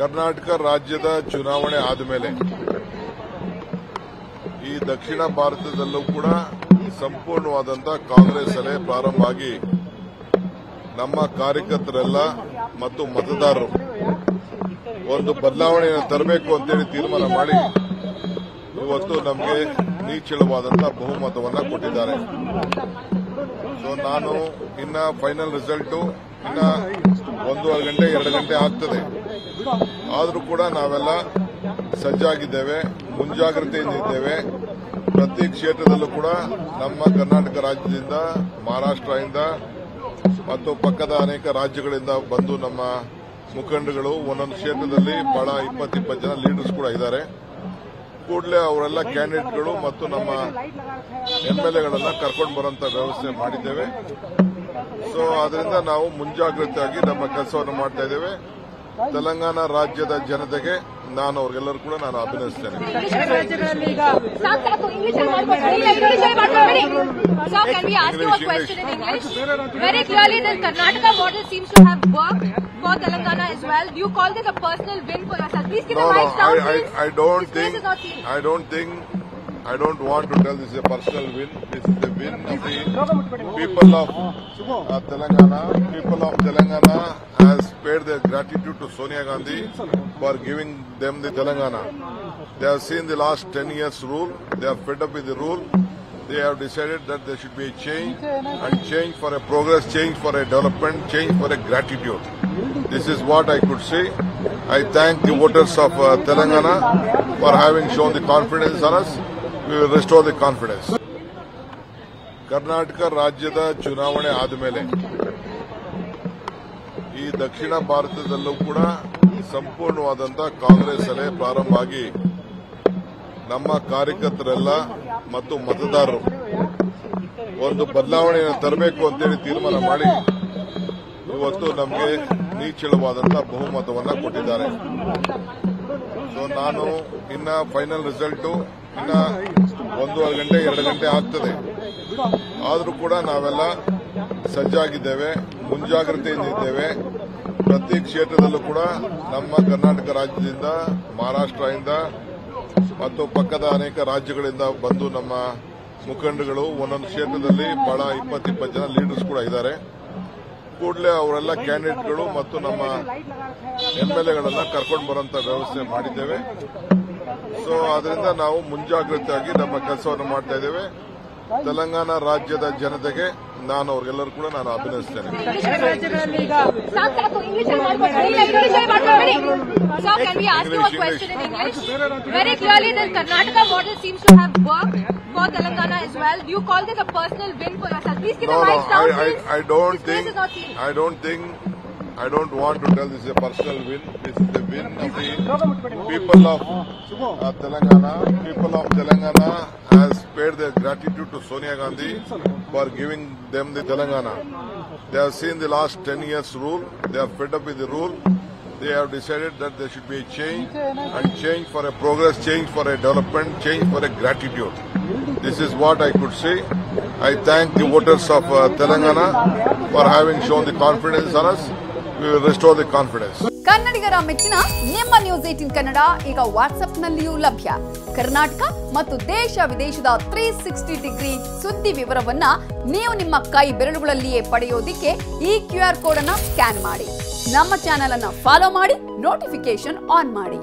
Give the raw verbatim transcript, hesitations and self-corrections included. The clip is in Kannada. ಕರ್ನಾಟಕ ರಾಜ್ಯದ ಚುನಾವಣೆ ಆದಮೇಲೆ ಈ ದಕ್ಷಿಣ ಭಾರತದಲ್ಲೂ ಕೂಡ ಸಂಪೂರ್ಣವಾದಂತಹ ಕಾಂಗ್ರೆಸ್ ಅಲೆ ಪ್ರಾರಂಭ ಆಗಿ ನಮ್ಮ ಕಾರ್ಯಕರ್ತರೆಲ್ಲ ಮತ್ತು ಮತದಾರರು ಒಂದು ಬದಲಾವಣೆಯನ್ನು ತರಬೇಕು ಅಂತೇಳಿ ತೀರ್ಮಾನ ಮಾಡಿ ಇವತ್ತು ನಮಗೆ ನೀಚಳವಾದಂತಹ ಬಹುಮತವನ್ನು ಕೊಟ್ಟಿದ್ದಾರೆ. ಸೊ ನಾನು ಇನ್ನ ಫೈನಲ್ ರಿಸಲ್ಟ್ ಇನ್ನ ಒಂದೂವರೆ ಗಂಟೆ ಎರಡು ಗಂಟೆ ಆಗ್ತದೆ. ಆದರೂ ಕೂಡ ನಾವೆಲ್ಲ ಸಜ್ಜಾಗಿದ್ದೇವೆ, ಮುಂಜಾಗ್ರತೆಯಿಂದ ಇದ್ದೇವೆ. ಪ್ರತಿ ಕ್ಷೇತ್ರದಲ್ಲೂ ಕೂಡ ನಮ್ಮ ಕರ್ನಾಟಕ ರಾಜ್ಯದಿಂದ, ಮಹಾರಾಷ್ಟದಿಂದ ಮತ್ತು ಪಕ್ಕದ ಅನೇಕ ರಾಜ್ಯಗಳಿಂದ ಬಂದು ನಮ್ಮ ಮುಖಂಡರುಗಳು ಒಂದೊಂದು ಕ್ಷೇತ್ರದಲ್ಲಿ ಬಹಳ ಇಪ್ಪತ್ತಿಪ್ಪತ್ತು ಜನ ಲೀಡರ್ಸ್ ಕೂಡ ಇದ್ದಾರೆ. ಕೂಡಲೇ ಅವರೆಲ್ಲ ಕ್ಯಾಂಡಿಡೇಟ್ಗಳು ಮತ್ತು ನಮ್ಮ ಎಂಎಲ್ಎಗಳನ್ನ ಕರ್ಕೊಂಡು ಬರುವಂತ ವ್ಯವಸ್ಥೆ ಮಾಡಿದ್ದೇವೆ. ಸೊ ಅದರಿಂದ ನಾವು ಮುಂಜಾಗ್ರತೆಯಾಗಿ ನಮ್ಮ ಕೆಲಸವನ್ನು ಮಾಡ್ತಾ ಇದ್ದೇವೆ. ತೆಲಂಗಾಣ ರಾಜ್ಯದ ಜನತೆಗೆ ನಾನು ಅವ್ರಿಗೆಲ್ಲರೂ ಕೂಡ ನಾನು ಅಭಿನಂದಿಸ್ತೇನೆ. I don't want to tell this is a personal win. This is the win of the people of uh, Telangana. People of Telangana has paid their gratitude to Sonia Gandhi for giving them the Telangana. They have seen the last ten years rule. They are fed up with the rule. They have decided that there should be a change, and change for a progress, change for a development, change for a gratitude. This is what I could say. I thank the voters of uh, Telangana for having shown the confidence on us. We will restore the confidence. Karnataka ರಾಜ್ಯದ ಚುನಾವಣೆ ಆದಮೇಲೆ ಈ ದಕ್ಷಿಣ ಭಾರತದಲ್ಲೂ ಕೂಡ ಸಂಪೂರ್ಣವಾದಂತಹ ಕಾಂಗ್ರೆಸ್ ಅಲೆ ಪ್ರಾರಂಭ ಆಗಿ ನಮ್ಮ ಕಾರ್ಯಕರ್ತರೆಲ್ಲ ಮತ್ತು ಮತದಾರರು ಒಂದು ಬದಲಾವಣೆಯನ್ನು ತರಬೇಕು ಅಂತೇಳಿ ತೀರ್ಮಾನ ಮಾಡಿ ಇವತ್ತು ನಮಗೆ ನೀಚಳವಾದಂತಹ ಬಹುಮತವನ್ನು ಕೊಟ್ಟಿದ್ದಾರೆ. ಸೊ ನಾನು ಇನ್ನ ಫೈನಲ್ ರಿಸಲ್ಟ್ ಇನ್ನ ಒಂದೂವರೆ ಗಂಟೆ ಎರಡು ಗಂಟೆ ಆಗ್ತದೆ. ಆದರೂ ಕೂಡ ನಾವೆಲ್ಲ ಸಜ್ಜಾಗಿದ್ದೇವೆ, ಮುಂಜಾಗ್ರತೆಯಿಂದ ಇದ್ದೇವೆ. ಪ್ರತಿ ಕ್ಷೇತ್ರದಲ್ಲೂ ಕೂಡ ನಮ್ಮ ಕರ್ನಾಟಕ ರಾಜ್ಯದಿಂದ, ಮಹಾರಾಷ್ಟದಿಂದ ಮತ್ತು ಪಕ್ಕದ ಅನೇಕ ರಾಜ್ಯಗಳಿಂದ ಬಂದು ನಮ್ಮ ಮುಖಂಡರುಗಳು ಒಂದೊಂದು ಕ್ಷೇತ್ರದಲ್ಲಿ ಬಹಳ ಇಪ್ಪತ್ತಿಪ್ಪತ್ತು ಜನ ಲೀಡರ್ಸ್ ಕೂಡ ಇದ್ದಾರೆ. ಕೂಡಲೇ ಅವರೆಲ್ಲ ಕ್ಯಾಂಡಿಡೇಟ್ಗಳು ಮತ್ತು ನಮ್ಮ ಎಂಎಲ್ಎಗಳನ್ನ ಕರ್ಕೊಂಡು ಬರುವಂತ ವ್ಯವಸ್ಥೆ ಮಾಡಿದ್ದೇವೆ. ಸೊ ಅದರಿಂದ ನಾವು ಮುಂಜಾಗ್ರತೆಯಾಗಿ ನಮ್ಮ ಕೆಲಸವನ್ನು ಮಾಡ್ತಾ ಇದ್ದೇವೆ. ತೆಲಂಗಾಣ ರಾಜ್ಯದ ಜನತೆಗೆ ನಾನು ಅವ್ರಿಗೆಲ್ಲರೂ ಕೂಡ ನಾನು ಅಭಿನಂದಿಸ್ತೇನೆ. I don't want to tell this is a personal win. This is the win of the people of uh, Telangana. People of Telangana has paid their gratitude to Sonia Gandhi for giving them the Telangana. They have seen the last ten years rule. They are fed up with the rule. They have decided that there should be a change, and change for a progress, change for a development, change for a gratitude. This is what I could say. I thank the voters of uh, Telangana for having shown the confidence on us. We will restore the confidence. ಕನ್ನಡಿಗರ ಮೆಚ್ಚಿನ ನಿಮ್ಮ ನ್ಯೂಸ್ eighteen ಕನ್ನಡ ಈಗ ವಾಟ್ಸ್ಆಪ್ನಲ್ಲಿಯೂ ಲಭ್ಯ. ಕರ್ನಾಟಕ ಮತ್ತು ದೇಶ ವಿದೇಶದ ಮೂವತ್ತ ಆರು ಡಿಗ್ರಿ ಸುದ್ದಿ ವಿವರವನ್ನ ನೀವು ನಿಮ್ಮ ಕೈ ಬೆರಳುಗಳಲ್ಲಿಯೇ ಪಡೆಯೋದಿಕ್ಕೆ ಈ ಕ್ಯೂ ಆರ್ ಕೋಡ್ ಅನ್ನು ಸ್ಕ್ಯಾನ್ ಮಾಡಿ. ನಮ್ಮ ಚಾನೆಲ್ ಅನ್ನು ಫಾಲೋ ಮಾಡಿ, ನೋಟಿಫಿಕೇಶನ್ ಆನ್ ಮಾಡಿ.